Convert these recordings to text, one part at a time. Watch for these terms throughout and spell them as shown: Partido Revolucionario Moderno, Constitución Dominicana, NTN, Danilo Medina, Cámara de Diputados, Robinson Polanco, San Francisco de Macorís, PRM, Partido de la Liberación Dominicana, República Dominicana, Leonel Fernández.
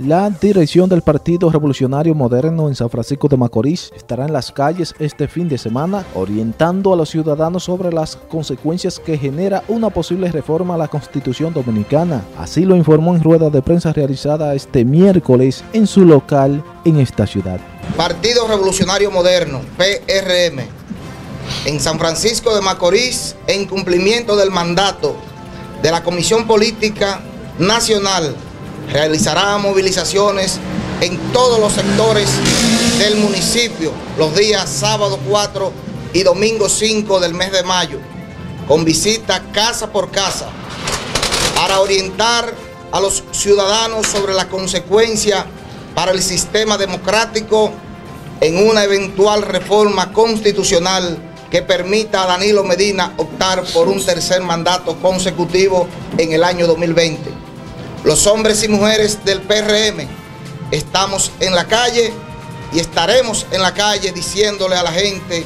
La dirección del Partido Revolucionario Moderno en San Francisco de Macorís estará en las calles este fin de semana orientando a los ciudadanos sobre las consecuencias que genera una posible reforma a la Constitución Dominicana. Así lo informó en rueda de prensa realizada este miércoles en su local en esta ciudad. Partido Revolucionario Moderno, PRM, en San Francisco de Macorís, en cumplimiento del mandato de la Comisión Política Nacional, realizará movilizaciones en todos los sectores del municipio los días sábado 4 y domingo 5 del mes de mayo, con visita casa por casa, para orientar a los ciudadanos sobre la consecuencia para el sistema democrático en una eventual reforma constitucional que permita a Danilo Medina optar por un tercer mandato consecutivo en el año 2020. Los hombres y mujeres del PRM estamos en la calle y estaremos en la calle diciéndole a la gente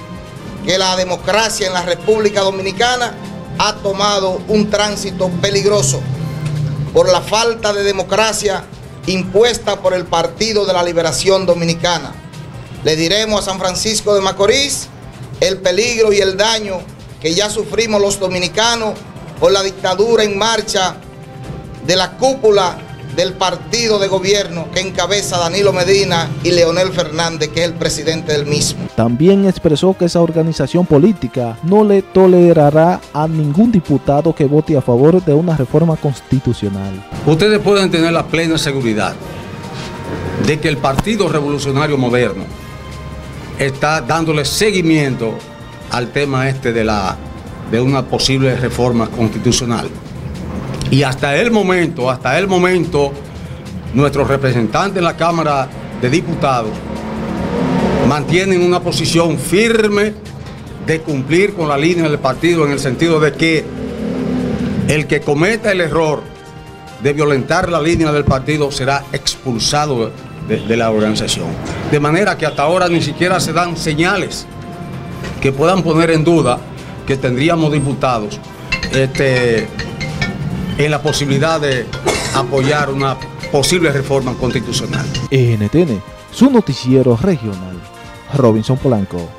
que la democracia en la República Dominicana ha tomado un tránsito peligroso por la falta de democracia impuesta por el Partido de la Liberación Dominicana. Le diremos a San Francisco de Macorís el peligro y el daño que ya sufrimos los dominicanos por la dictadura en marcha de la cúpula del partido de gobierno que encabeza Danilo Medina y Leonel Fernández, que es el presidente del mismo. También expresó que esa organización política no le tolerará a ningún diputado que vote a favor de una reforma constitucional. Ustedes pueden tener la plena seguridad de que el Partido Revolucionario Moderno está dándole seguimiento al tema este de una posible reforma constitucional. Y hasta el momento, nuestros representantes en la Cámara de Diputados mantienen una posición firme de cumplir con la línea del partido, en el sentido de que el que cometa el error de violentar la línea del partido será expulsado de la organización. De manera que hasta ahora ni siquiera se dan señales que puedan poner en duda que tendríamos diputados en la posibilidad de apoyar una posible reforma constitucional. NTN, su noticiero regional, Robinson Polanco.